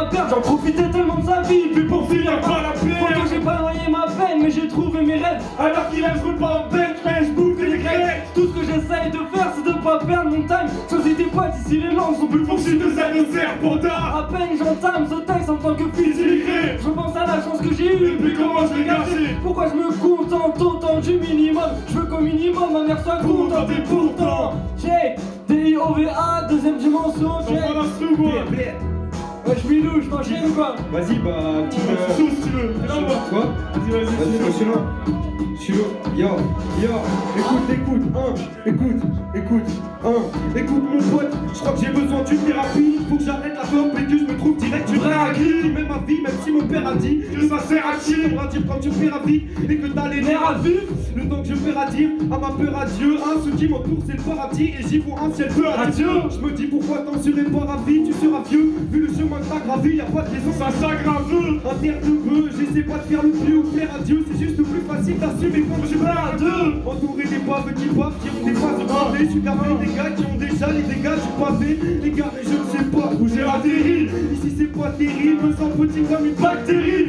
à perdre, j'en profitais tellement de sa vie. Puis pour finir par la pluie, pourtant j'ai pas noyé ma peine, mais j'ai trouvé mes rêves. Alors qu'il rêve, je roule pas en bête, je bouffe des graines. Tout ce que j'essaye de faire, c'est de pas perdre mon time. Sauf si tes potes ici les langues sont plus poursuites de ça nous sert pour tard. À peine j'entame ce texte en tant que fils immigré, je pense à la chance que j'ai eue, et puis comment je vais gâcher. Pourquoi je me contente autant du minimum? Je veux qu'au minimum ma mère soit contente et pourtant j'ai D-I-O-V-A, deuxième dimension, j'ai... Ouais, je suis louche, t'enchaînes ou quoi? Vas-y, bah, petit peu. Sous, si tu veux. Quoi? Vas-y, vas-y, suis-le. Yo, yo, écoute, mon pote. Je crois que j'ai besoin d'une thérapie. Faut que j'arrête la forme et que je me trouve direct. Tu vrai à qui? Même ma vie, même si mon père a dit que ça sert à qui? J'aimerais dire quand tu perds à vivre et que t'as les nerfs à vivre. Le temps que je perds à dire, à ma peur, à Dieu. Un, ce qui m'entoure, c'est le paradis et j'y vois un ciel bleu. Adieu. Je me dis pourquoi t'en serais pas ravi? Tu seras vieux, vu le chemin que t'as gravé, y'a pas de raison. Ça s'aggrave. Interne de vœux, j'essaie pas de faire le plus ou plaire à Dieu. C'est juste le plus facile d'assumer quand je perds à deux. Entouré des paves qui bavent, qui ont des phases de je suis gamin des gars qui ont déjà les dégâts, je suis pavé. Les gars, mais je ne sais pas où j'ai atterri. Ici c'est pas terrible, me sens petit comme une bactérie.